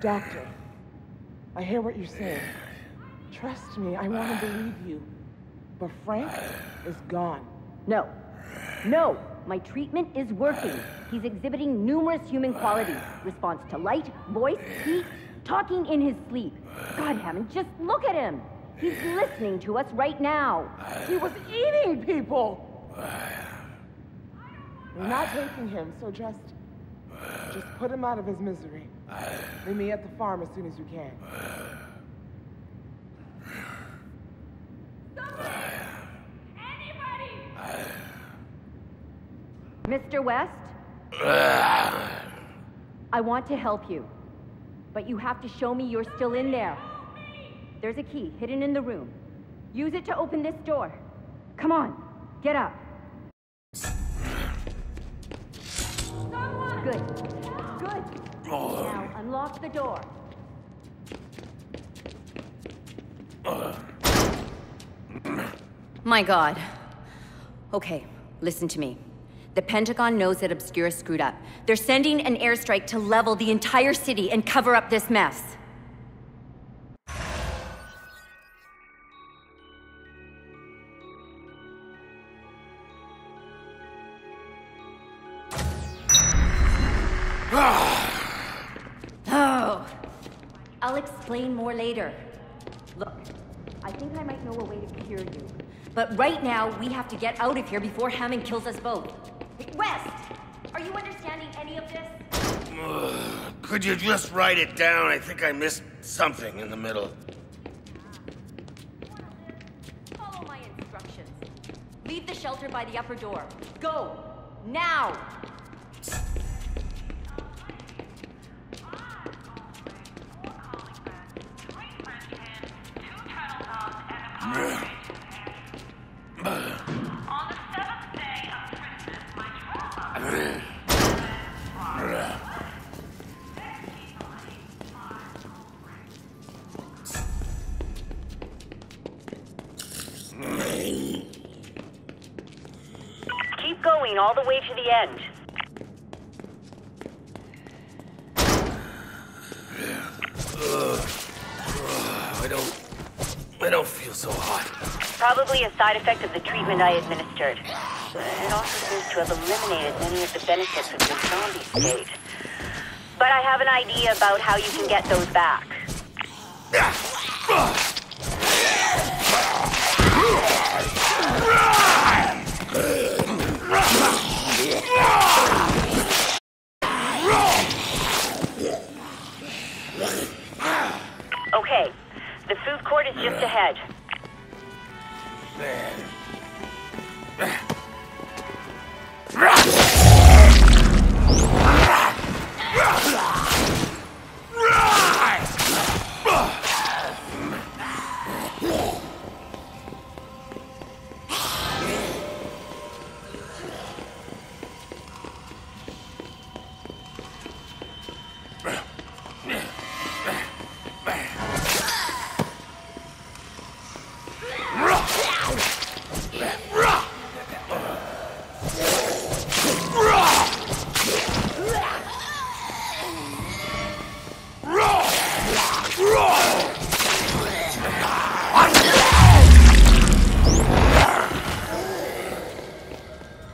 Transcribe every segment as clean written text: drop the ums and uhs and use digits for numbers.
Doctor, I hear what you're saying. Trust me, I want to believe you. But Frank is gone. No. No! My treatment is working. He's exhibiting numerous human qualities. Response to light, voice, heat, talking in his sleep. God, Hammond, just look at him! He's listening to us right now. He was eating people! We're not taking him, so just put him out of his misery. Meet me at the farm as soon as you can. Somebody! Anybody! Mr. West? I want to help you. But you have to show me you're still in there. There's a key hidden in the room. Use it to open this door. Come on, get up. Someone! Good. Now, unlock the door. My God. Okay, listen to me. The Pentagon knows that Obscura screwed up. They're sending an airstrike to level the entire city and cover up this mess. Explain more later. Look, I think I might know a way to cure you. But right now, we have to get out of here before Hammond kills us both. West! Are you understanding any of this? Could you just write it down? I think I missed something in the middle. Follow my instructions. Leave the shelter by the upper door. Go! Now! All the way to the end. I don't feel so hot. Probably a side effect of the treatment I administered. It also seems to have eliminated many of the benefits of the zombie state. But I have an idea about how you can get those back. Okay, the food court is just ahead.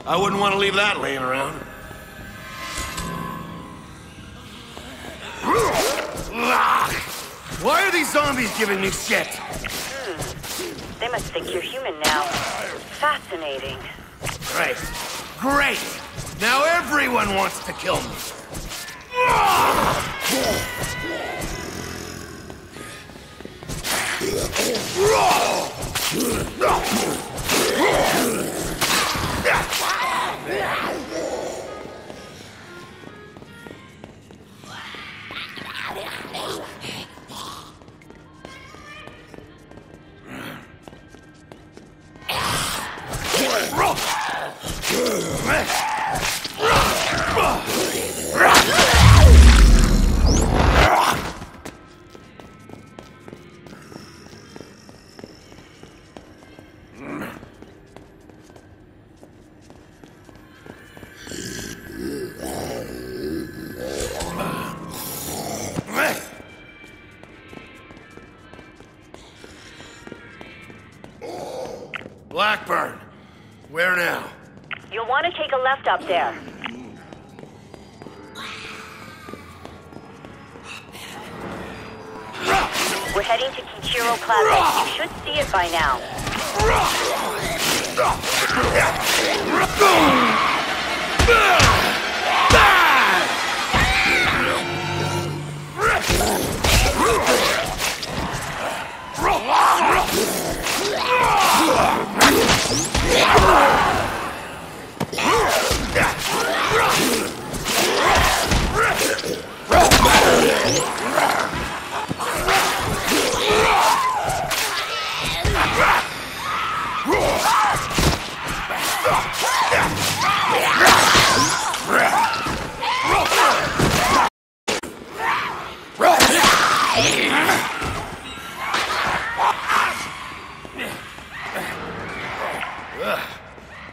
I wouldn't want to leave that laying around. Why are these zombies giving me shit? They must think you're human now. Fascinating. Great. Great! Now everyone wants to kill me. Yeah. Blackburn, where now? You'll want to take a left up there. We're heading to Kichiro Plaza. You should see it by now.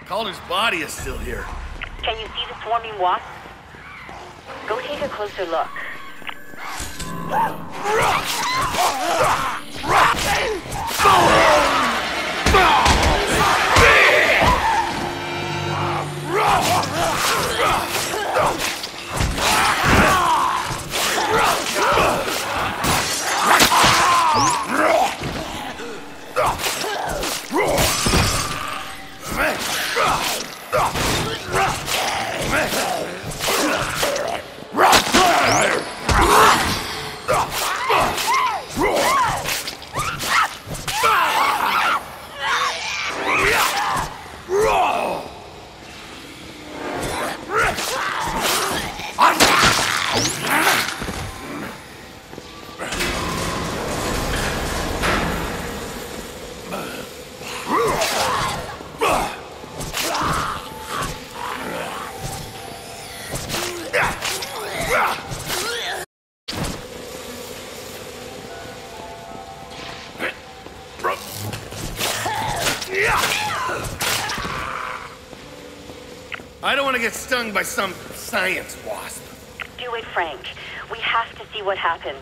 Calder's body is still here. Can you see the swarming wasps? Go take a closer look. I don't want to get stung by some science wasp. Do it, Frank. We have to see what happens.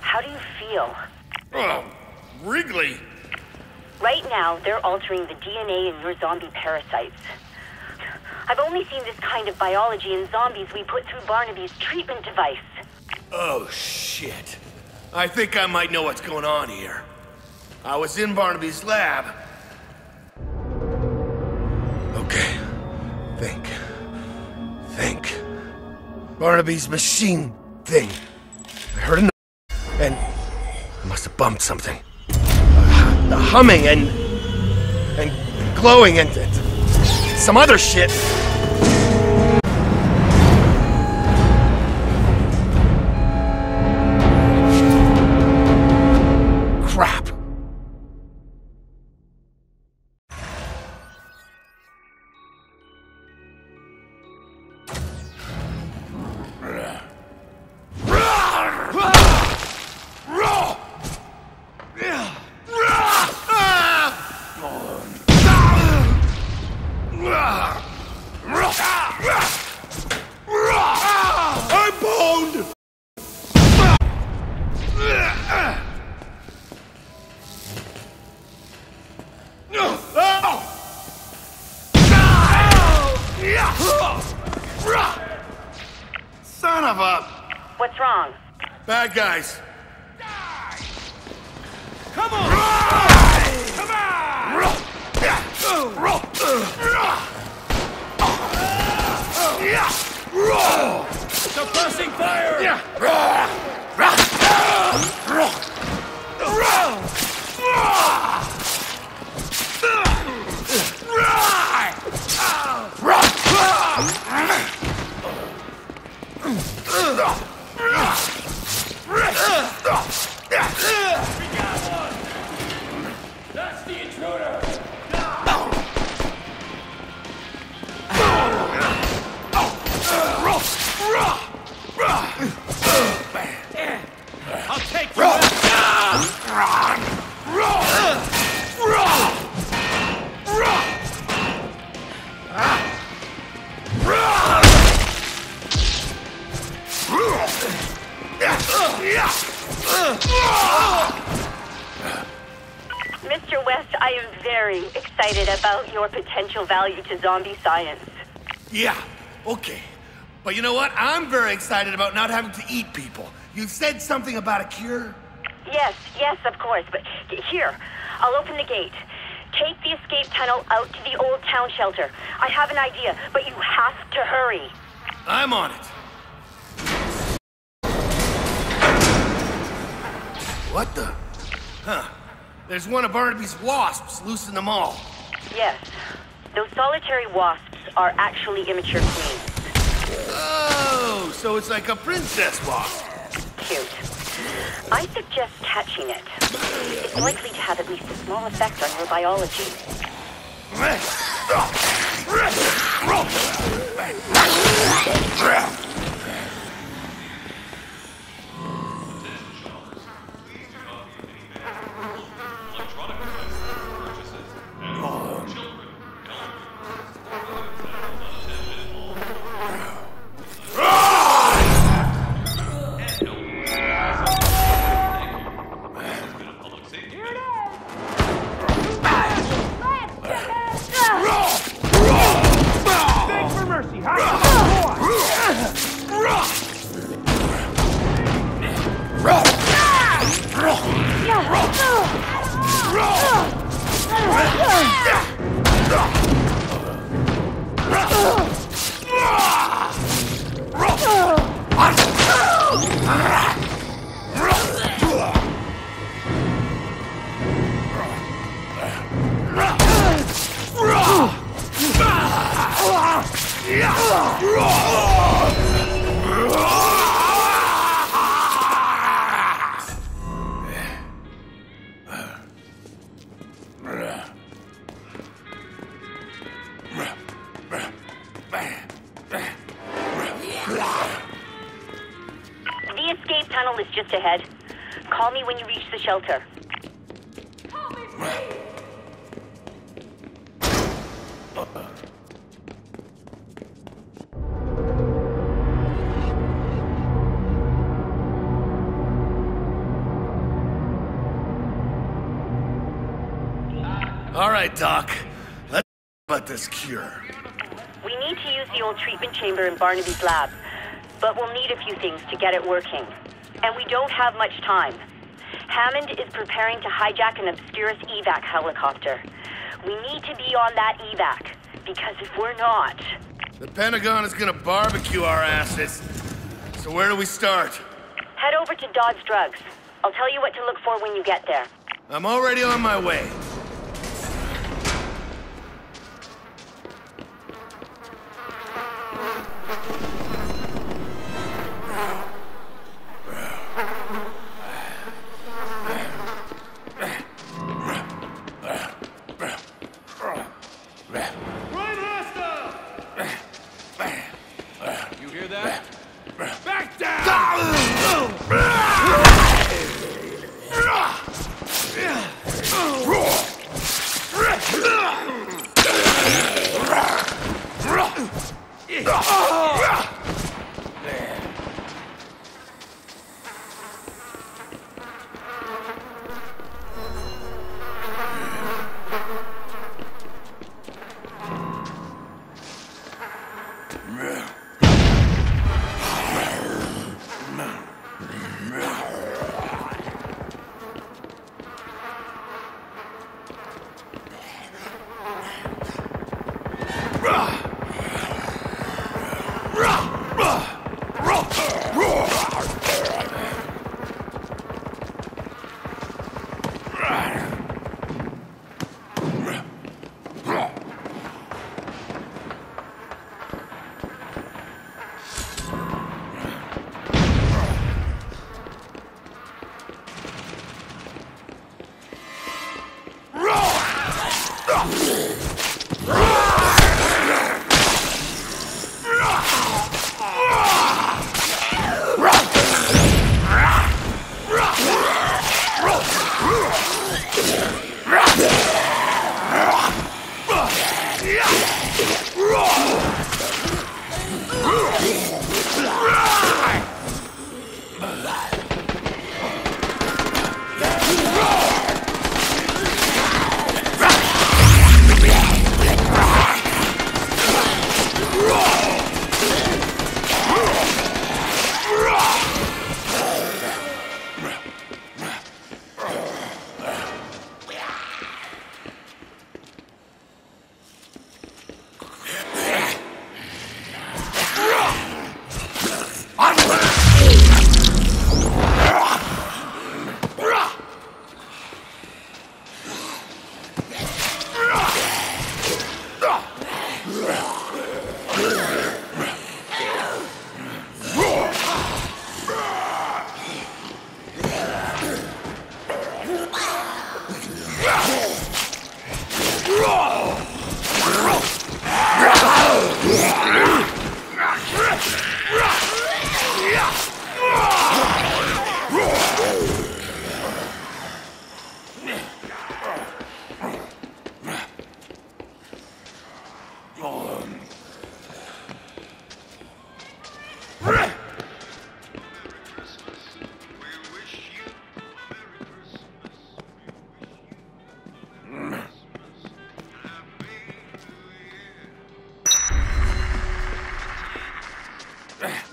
How do you feel? Oh, wriggly. Right now, they're altering the DNA in your zombie parasites. I've only seen this kind of biology in zombies we put through Barnaby's treatment device. Oh, shit. I think I might know what's going on here. I was in Barnaby's lab. Okay. Think. Barnaby's machine thing. I heard a noise, and I must have bumped something. The humming and glowing and some other shit. Crap. Son of a... What's wrong? Bad guys. Die! Come on! Come on! Suppressing fire! Ugh! I am very excited about your potential value to zombie science. Yeah, okay. But you know what? I'm very excited about not having to eat people. You've said something about a cure? Yes, of course. But here, I'll open the gate. Take the escape tunnel out to the old town shelter. I have an idea, but you have to hurry. I'm on it. What the? Huh. There's one of Barnaby's wasps loose in the mall. Yes. Those solitary wasps are actually immature queens. Oh, so it's like a princess wasp. Cute. I suggest catching it. It's likely to have at least a small effect on your biology. Shelter. All right, Doc. Let's talk about this cure. We need to use the old treatment chamber in Barnaby's lab, but we'll need a few things to get it working. And we don't have much time. Hammond is preparing to hijack an Obscuris evac helicopter. We need to be on that evac, because if we're not... The Pentagon is gonna barbecue our asses. So where do we start? Head over to Dodd's Drugs. I'll tell you what to look for when you get there. I'm already on my way. I'm at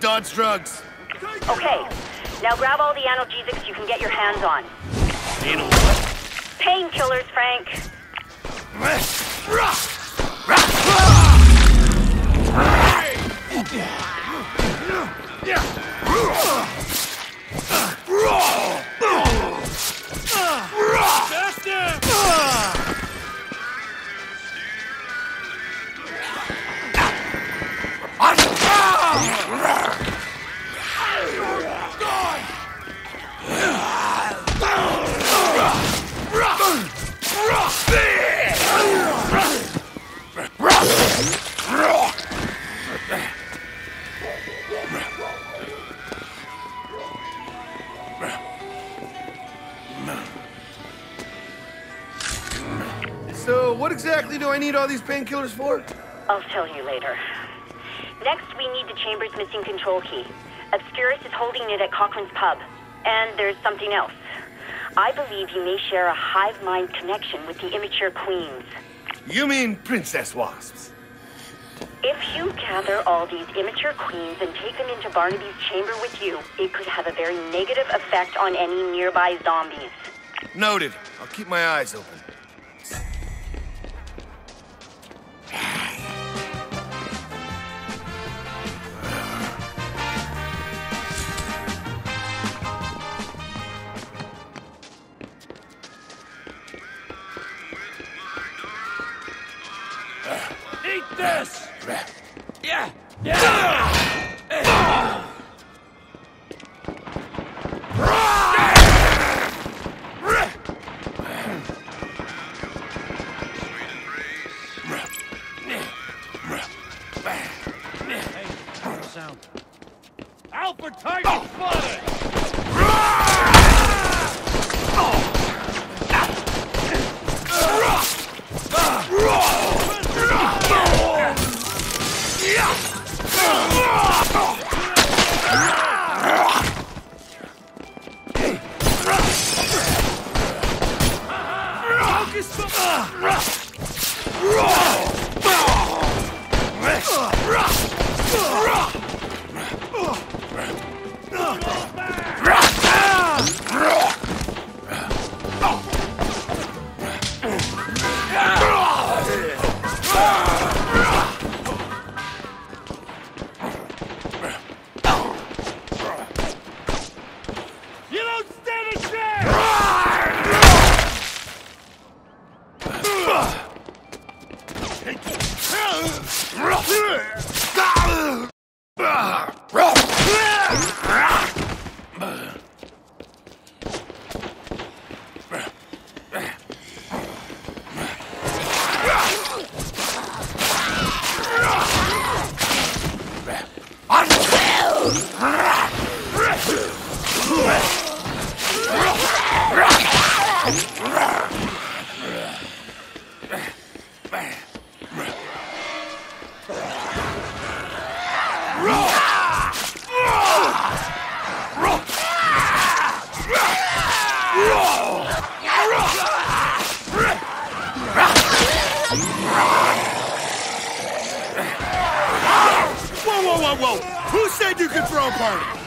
Dodd's Drugs. Okay. Now grab all the analgesics you can get your hands on. Painkillers, Frank. So, what exactly do I need all these painkillers for? I'll tell you later. Next, we need the chamber's missing control key. Obscuris is holding it at Cochran's pub. And there's something else. I believe you may share a hive mind connection with the immature queens. You mean princess wasps? If you gather all these immature queens and take them into Barnaby's chamber with you, it could have a very negative effect on any nearby zombies. Noted. I'll keep my eyes open. Eat this! Yeah! Yeah! Whoa! Who said you could throw a party?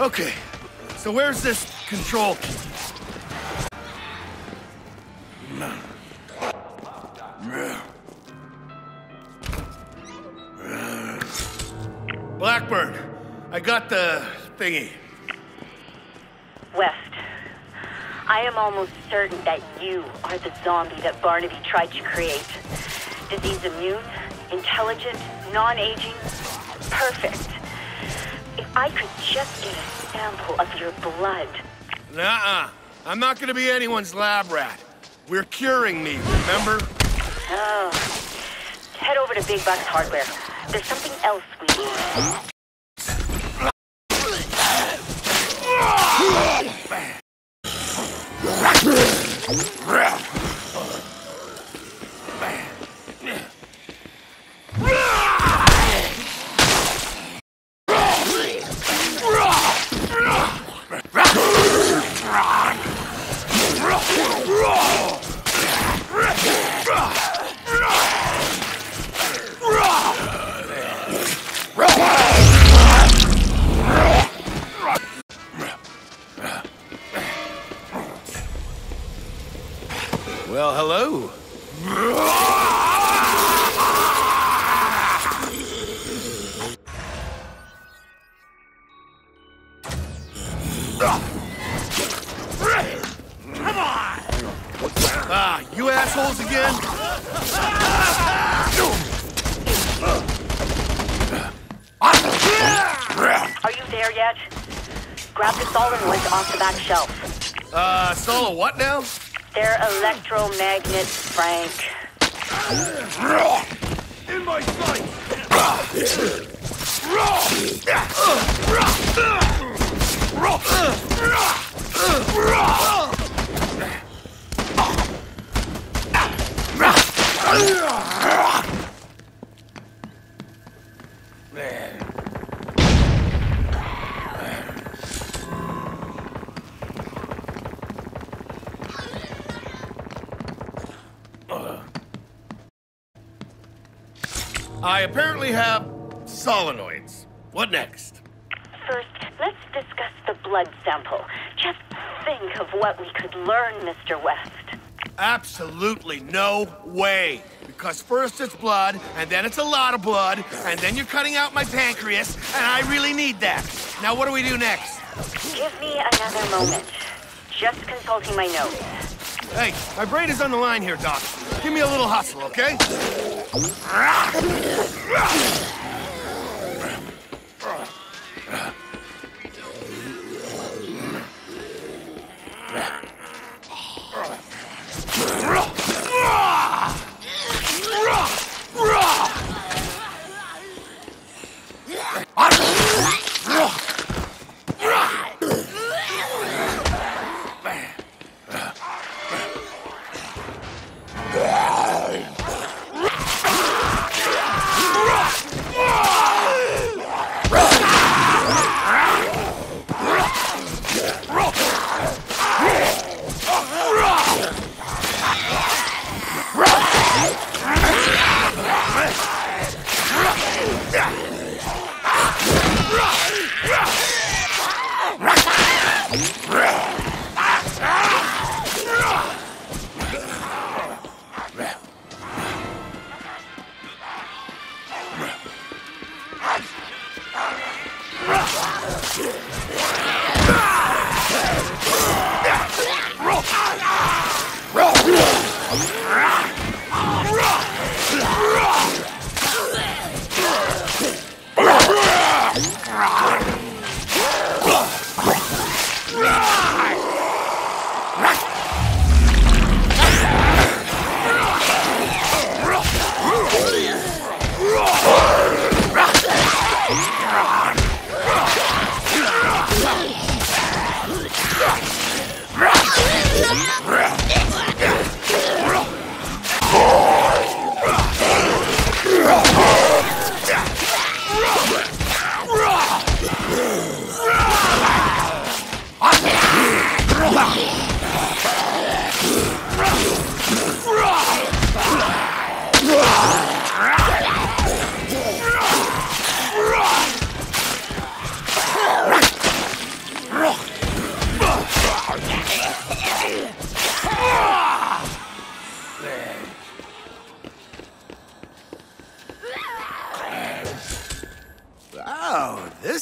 Okay, so where's this control key? Blackburn, I got the thingy. West, I am almost certain that you are the zombie that Barnaby tried to create. Disease immune, intelligent, non-aging, perfect. If I could just get a sample of your blood. Nuh-uh. I'm not gonna be anyone's lab rat. We're curing me, remember? Oh. Head over to Big Box Hardware. There's something else we need. Well, hello. Come on! Ah, you assholes again? Are you there yet? Grab the solar lens off the back shelf. Solar what now? They're electromagnets, Frank. In my sight! I apparently have solenoids. What next? First, let's discuss the blood sample. Just think of what we could learn, Mr. West. Absolutely no way. Because first it's blood, and then it's a lot of blood, and then you're cutting out my pancreas, and I really need that. Now what do we do next? Give me another moment. Just consulting my notes. Hey, my brain is on the line here, Doc. Give me a little hustle, okay?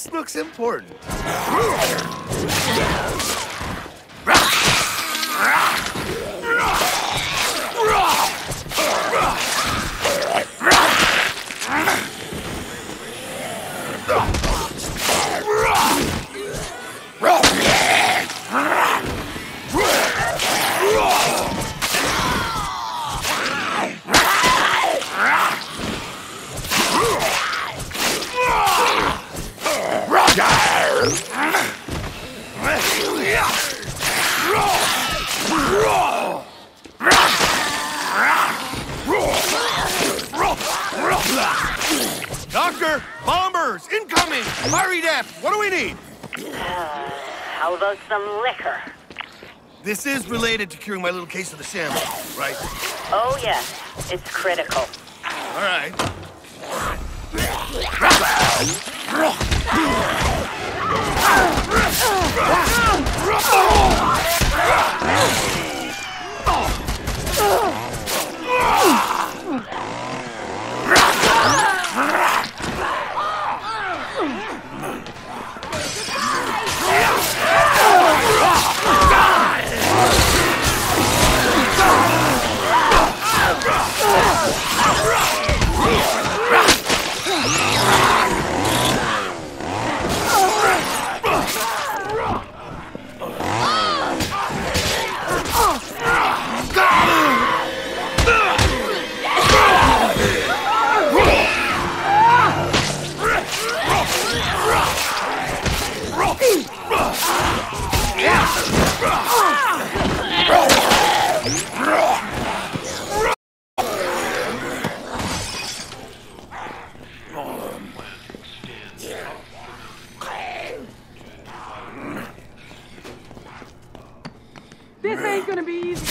This looks important. Doctor, bombers, incoming! Hurry up! What do we need? How about some liquor? This is related to curing my little case of the shambles, right? Oh, yes. It's critical. All right. This ain't gonna be easy.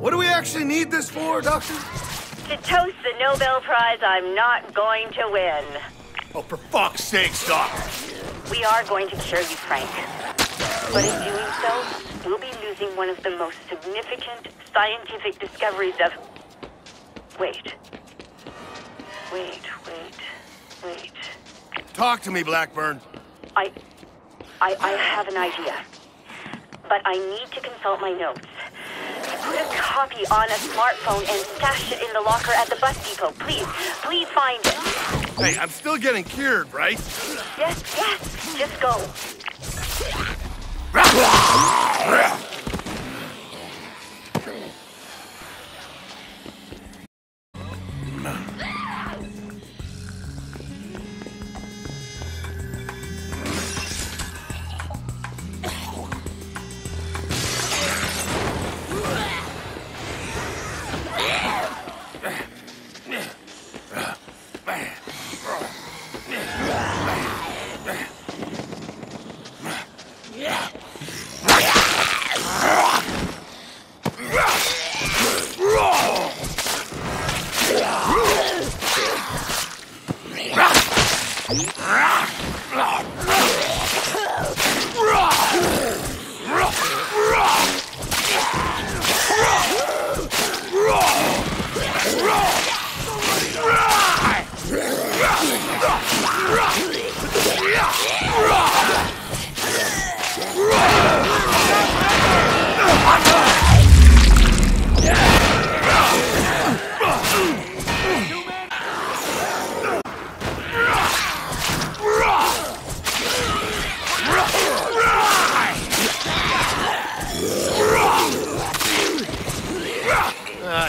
What do we actually need this for, Doctor? To toast the Nobel Prize I'm not going to win. Oh, for fuck's sake, Doc! We are going to cure you, Frank. But in doing so, we'll be losing one of the most significant scientific discoveries of... Wait. Talk to me, Blackburn. I have an idea. But I need to consult my notes. I put a copy on a smartphone and stashed it in the locker at the bus depot. Please find it. Hey, I'm still getting cured, right? Yes. Just go.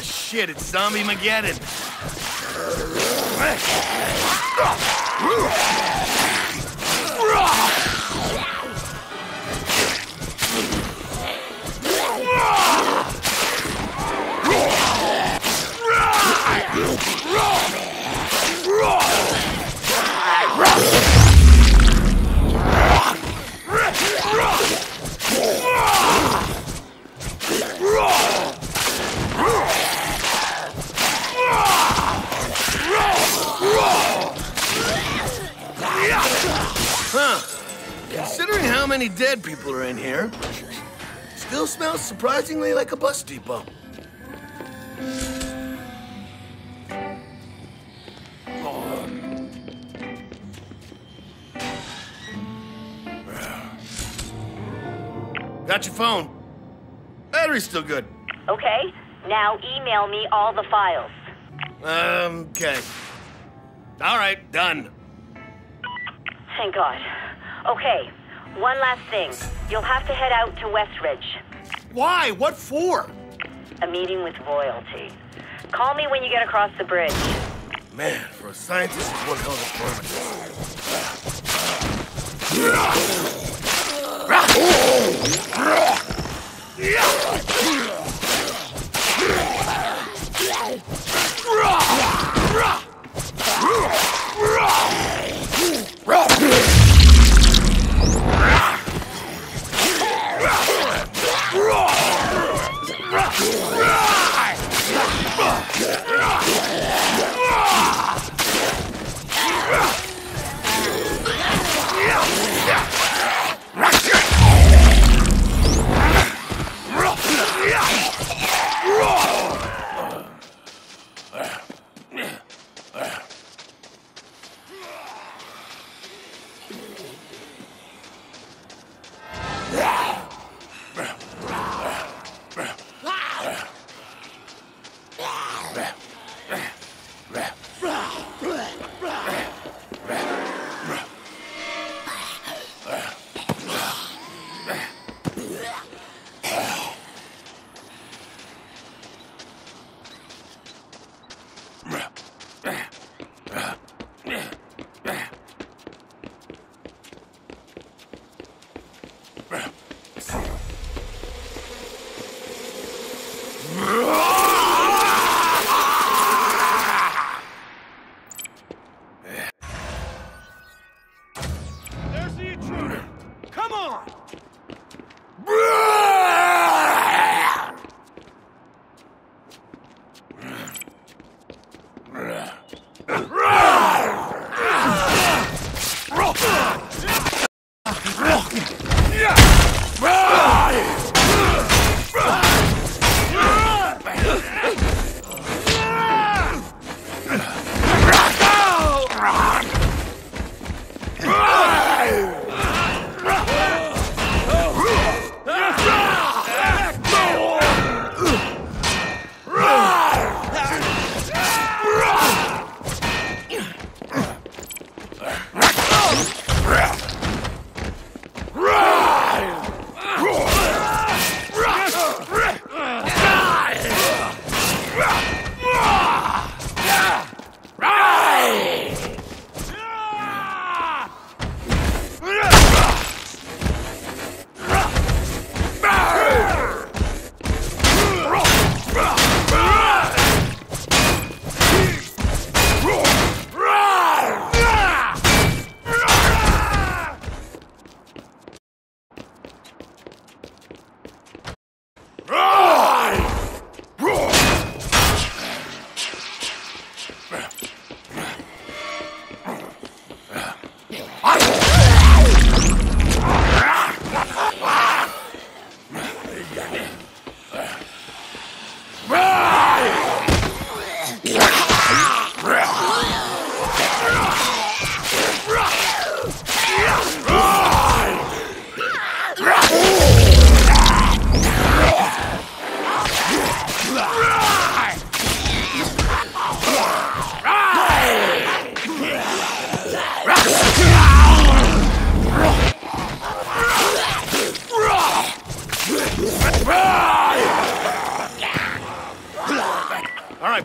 Shit, it's Zombie-mageddon. Considering how many dead people are in here, still smells surprisingly like a bus depot. Oh. Got your phone. Battery's still good. Okay, now email me all the files. Okay. All right, done. Thank God. Okay, one last thing. You'll have to head out to Westridge. Why? What for? A meeting with royalty. Call me when you get across the bridge. Man, for a scientist, it's one hell of a performance. Yeah!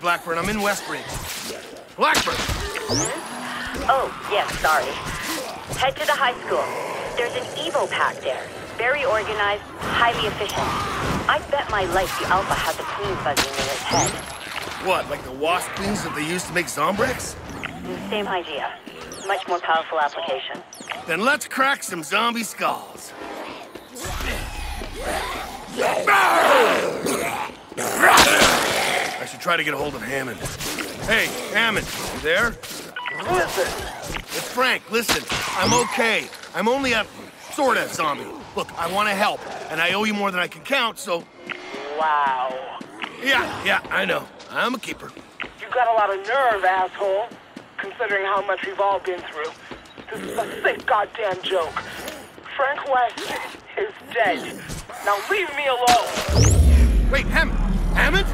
Blackburn, I'm in Westridge. Blackburn! Oh, yes, sorry. Head to the high school. There's an Evo pack there. Very organized, highly efficient. I bet my life the Alpha has a clean buzzing in his head. What, like the wasp things that they use to make Zombrex? Same idea. Much more powerful application. Then let's crack some zombie skulls. I should try to get a hold of Hammond. Hey, Hammond, you there? Listen. It's Frank, listen. I'm okay. I'm only a sort of zombie. Look, I want to help, and I owe you more than I can count, so... Wow. Yeah, I know. I'm a keeper. You got a lot of nerve, asshole, considering how much we've all been through. This is a sick goddamn joke. Frank West is dead. Now leave me alone. Wait, Hammond? Hammond?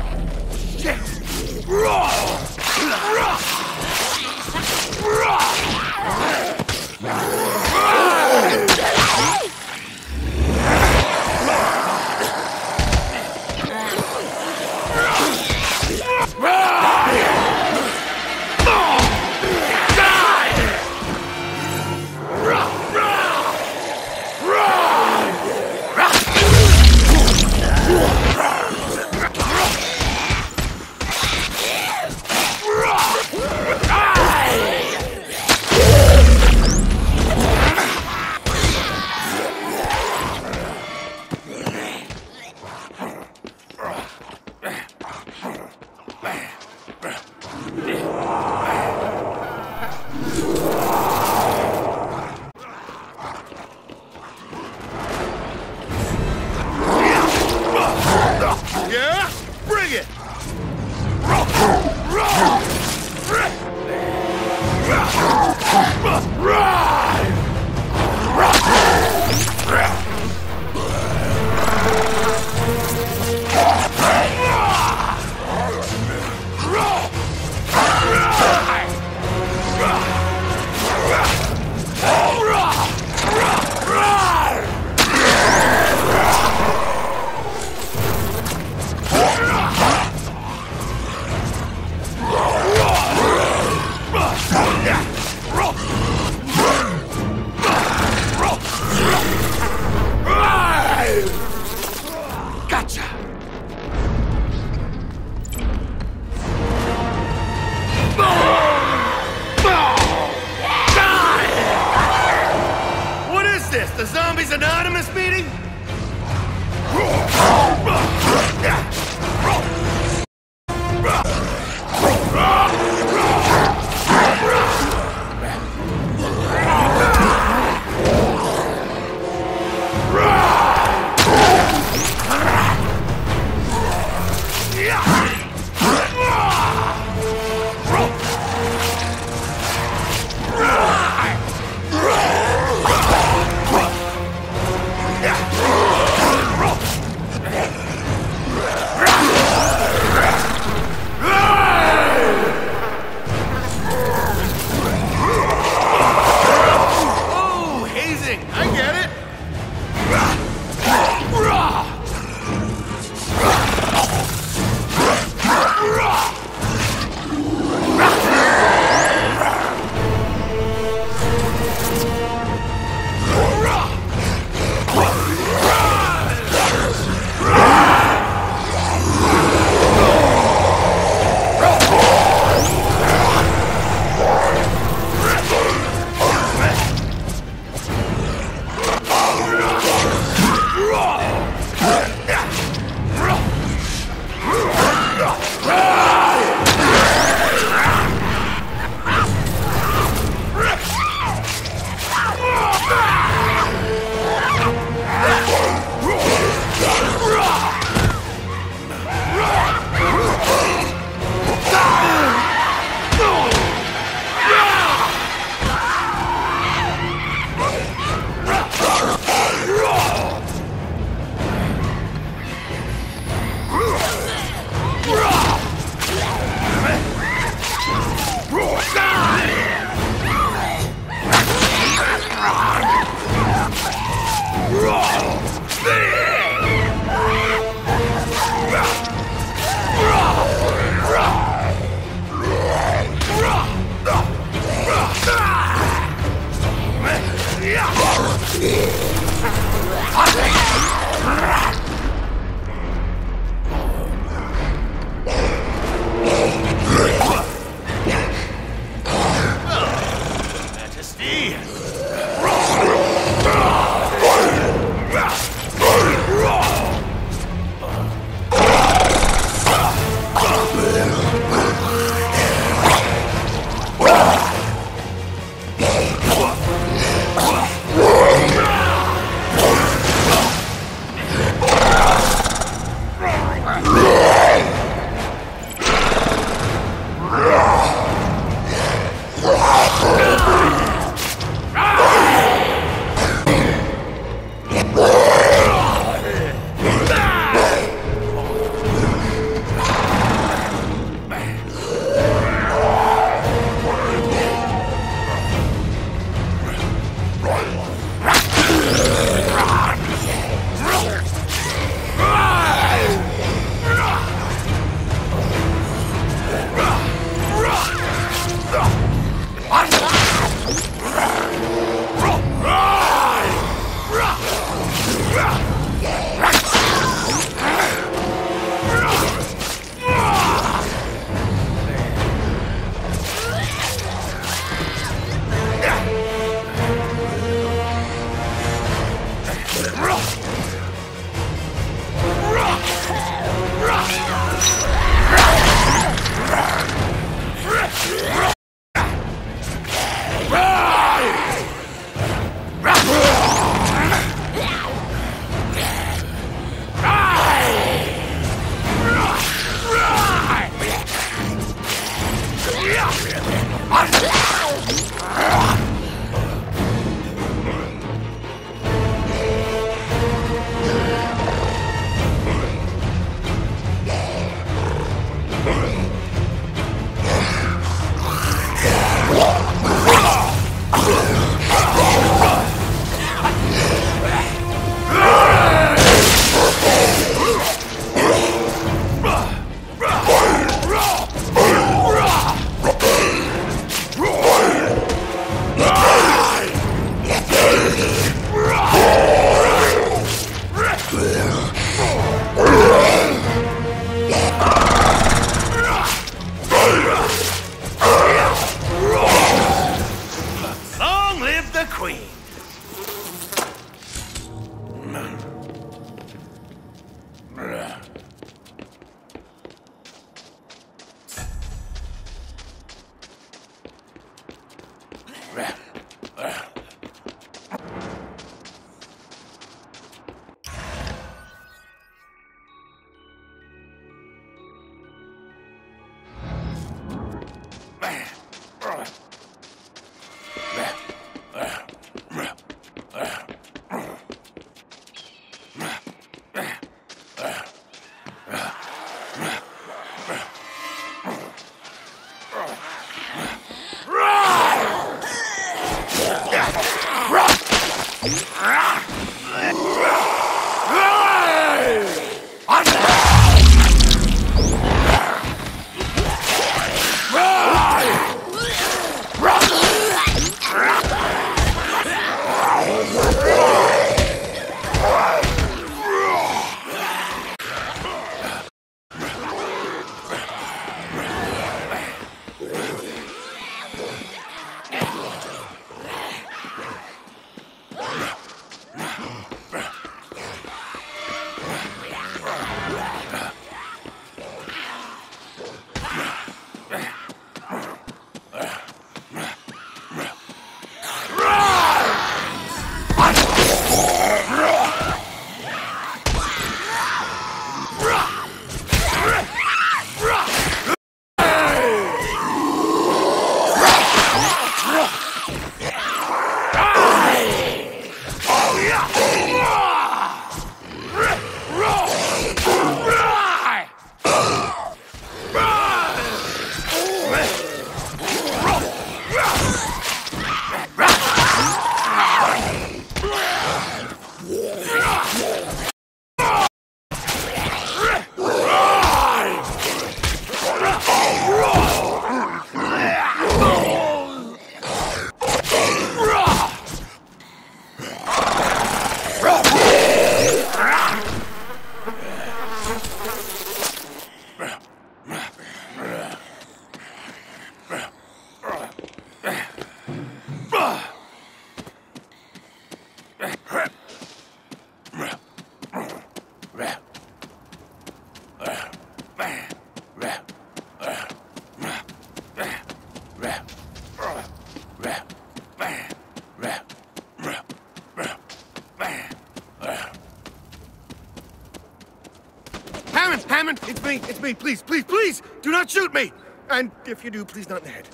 Hammond, it's me. Please, do not shoot me. And if you do, please not in the head.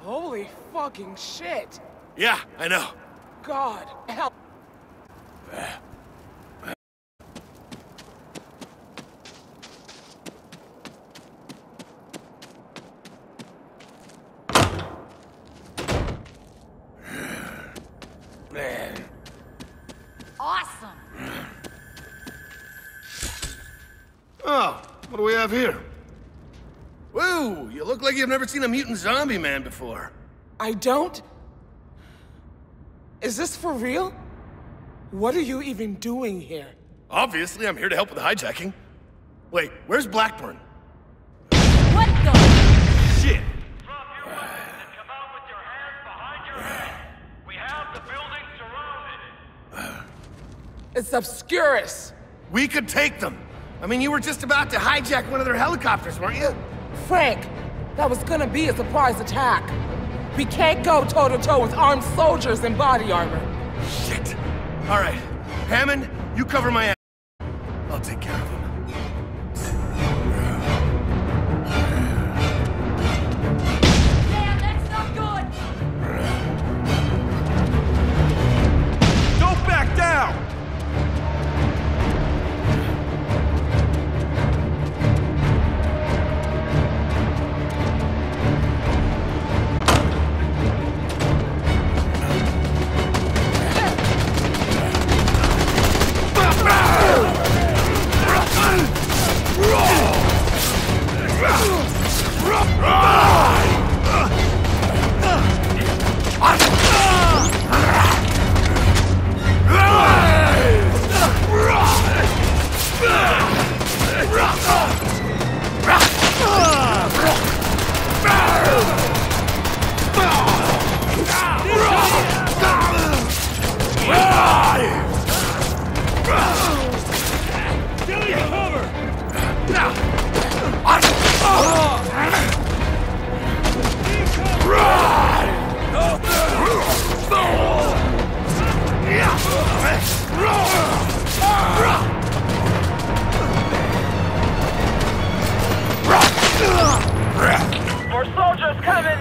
Holy fucking shit. Yeah, I know. God, help. I've never seen a mutant zombie man before. I don't? Is this for real? What are you even doing here? Obviously, I'm here to help with the hijacking. Wait, where's Blackburn? What the? Shit! Drop your weapons and come out with your hands behind your head. We have the building surrounded. It's Obscuris. We could take them. I mean, you were just about to hijack one of their helicopters, weren't you? Frank! That was gonna be a surprise attack. We can't go toe-to-toe with armed soldiers in body armor. Shit. All right. Hammond, you cover my ass. I'll take care of him. Damn, that's not good! Don't back down! coming!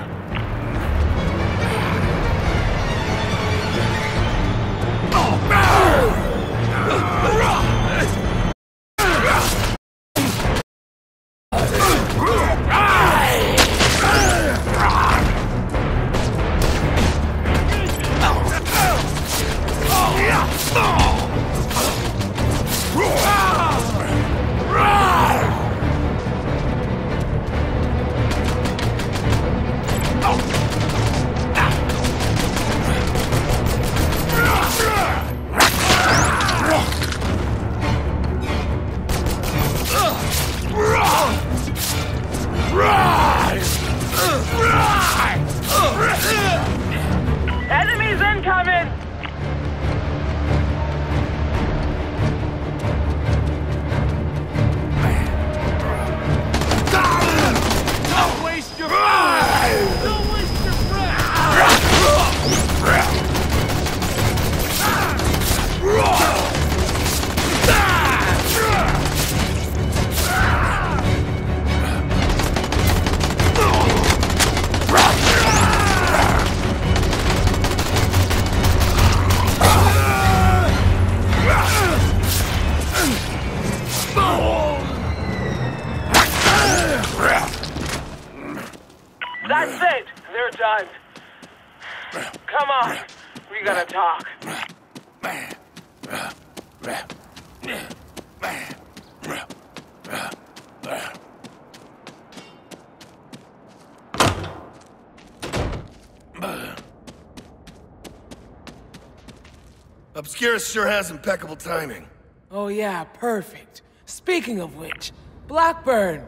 Obscuris sure has impeccable timing. Oh yeah, perfect. Speaking of which, Blackburn.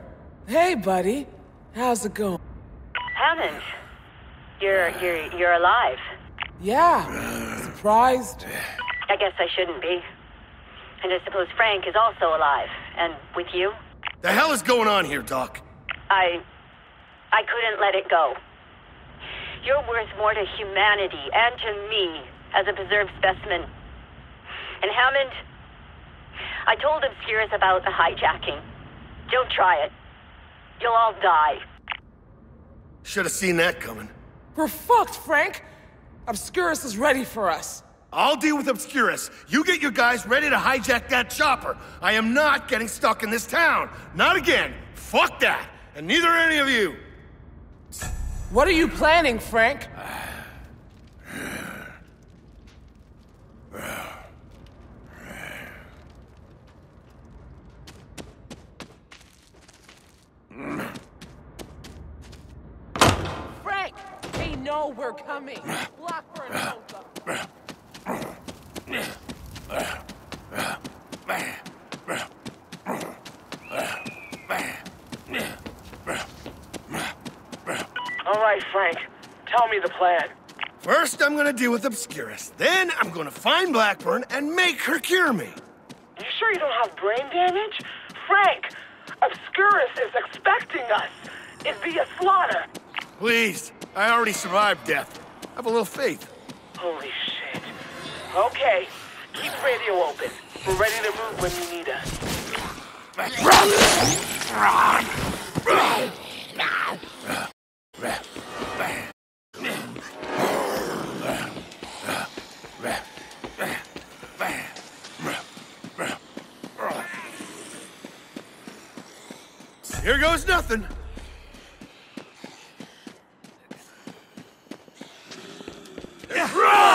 Hey, buddy. How's it going? Hammond, you're alive. Yeah. Surprised? I guess I shouldn't be. And I suppose Frank is also alive. And with you? The hell is going on here, Doc? I couldn't let it go. You're worth more to humanity and to me as a preserved specimen. And Hammond, I told Obscuris about the hijacking. Don't try it. You'll all die. Should have seen that coming. We're fucked, Frank! Obscuris is ready for us. I'll deal with Obscuris. You get your guys ready to hijack that chopper. I am not getting stuck in this town. Not again. Fuck that. And neither are any of you. What are you planning, Frank? Frank! They know we're coming. Blackburn knows them. All right, Frank. Tell me the plan. First, I'm gonna deal with Obscuris. Then, I'm gonna find Blackburn and make her cure me. You sure you don't have brain damage? Frank, Obscuris is expecting us. It'd be a slaughter. Please, I already survived death. Have a little faith. Holy shit. Okay, keep radio open. We're ready to move when you need us. Run! Run! Here goes nothing. Yeah!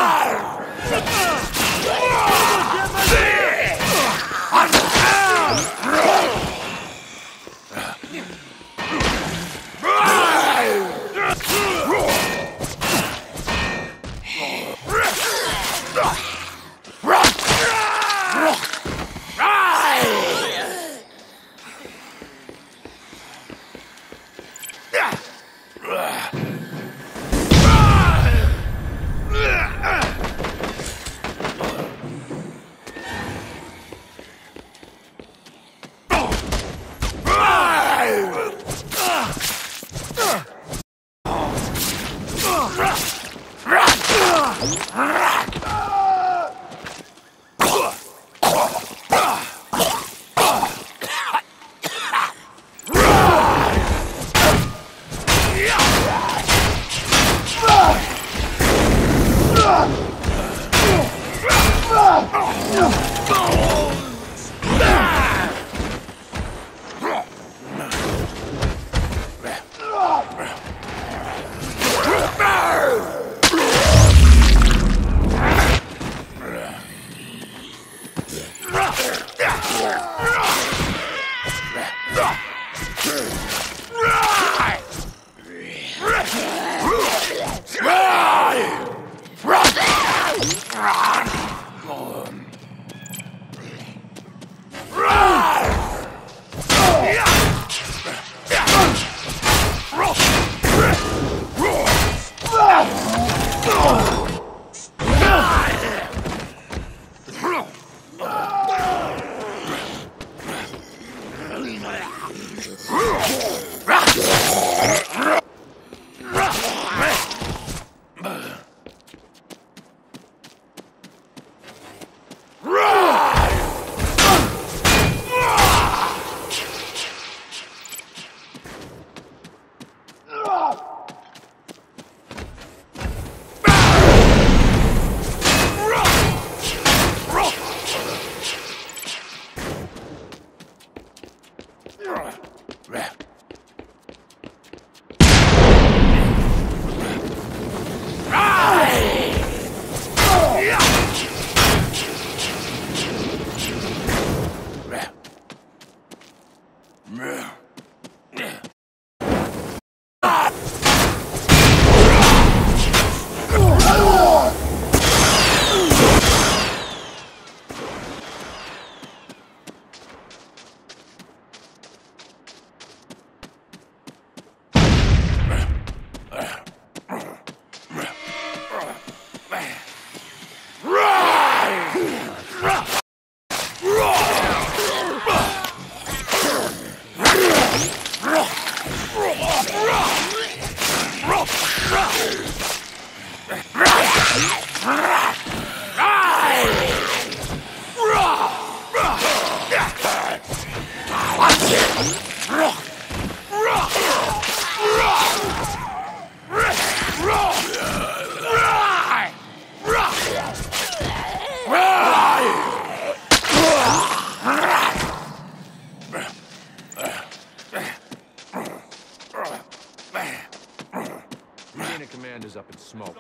second command is up in smoke.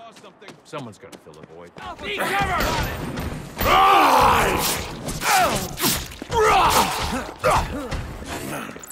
Someone's got to fill the void. Need cover!